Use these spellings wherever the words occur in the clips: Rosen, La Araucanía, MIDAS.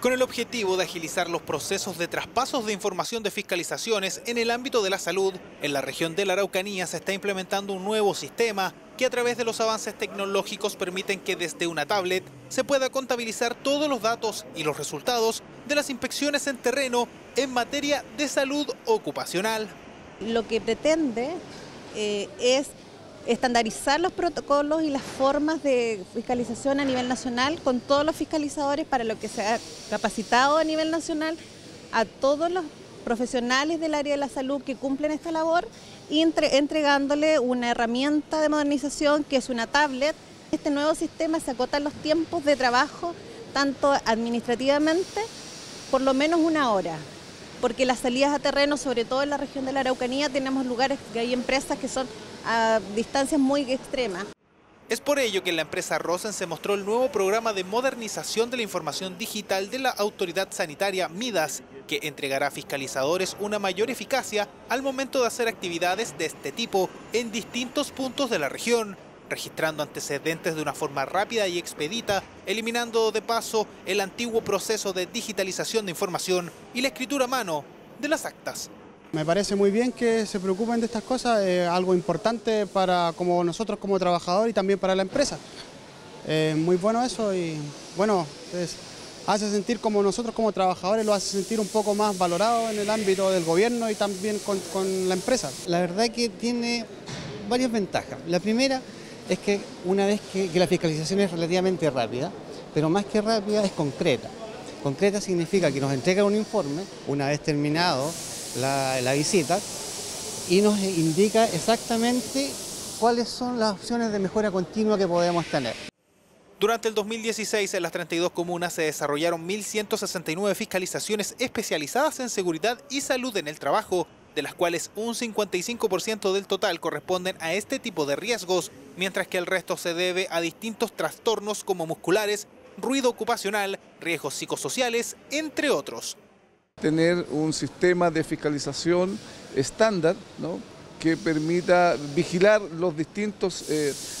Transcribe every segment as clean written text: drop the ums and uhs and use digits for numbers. con el objetivo de agilizar los procesos de traspasos de información de fiscalizaciones en el ámbito de la salud. En la región de la Araucanía se está implementando un nuevo sistema que a través de los avances tecnológicos permiten que desde una tablet se pueda contabilizar todos los datos y los resultados de las inspecciones en terreno en materia de salud ocupacional. Lo que pretende es estandarizar los protocolos y las formas de fiscalización a nivel nacional con todos los fiscalizadores, para lo que se ha capacitado a nivel nacional a todos los profesionales del área de la salud que cumplen esta labor, y entregándole una herramienta de modernización que es una tablet. Este nuevo sistema se acota los tiempos de trabajo, tanto administrativamente, por lo menos una hora, porque las salidas a terreno, sobre todo en la región de la Araucanía, tenemos lugares que hay empresas que son a distancias muy extremas. Es por ello que en la empresa Rosen se mostró el nuevo programa de modernización de la información digital de la autoridad sanitaria MIDAS, que entregará a fiscalizadores una mayor eficacia al momento de hacer actividades de este tipo en distintos puntos de la región, registrando antecedentes de una forma rápida y expedita, eliminando de paso el antiguo proceso de digitalización de información y la escritura a mano de las actas. Me parece muy bien que se preocupen de estas cosas, algo importante para como nosotros como trabajador y también para la empresa. Muy bueno eso, y bueno, hace sentir como nosotros como trabajadores, lo hace sentir un poco más valorado en el ámbito del gobierno y también con la empresa. La verdad que tiene varias ventajas. La primera es que una vez que la fiscalización es relativamente rápida, pero más que rápida es concreta. Concreta significa que nos entregan un informe una vez terminado la visita, y nos indica exactamente cuáles son las opciones de mejora continua que podemos tener. Durante el 2016 en las 32 comunas se desarrollaron 1.169 fiscalizaciones especializadas en seguridad y salud en el trabajo, de las cuales un 55% del total corresponden a este tipo de riesgos, mientras que el resto se debe a distintos trastornos como musculares, ruido ocupacional, riesgos psicosociales, entre otros. Tener un sistema de fiscalización estándar, ¿no?, que permita vigilar los distintos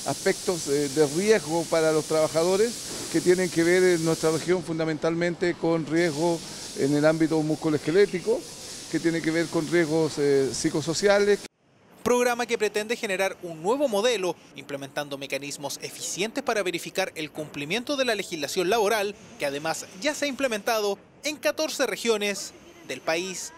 aspectos de riesgo para los trabajadores, que tienen que ver en nuestra región fundamentalmente con riesgo en el ámbito musculoesquelético, que tiene que ver con riesgos psicosociales. Programa que pretende generar un nuevo modelo, implementando mecanismos eficientes para verificar el cumplimiento de la legislación laboral, que además ya se ha implementado en 14 regiones del país.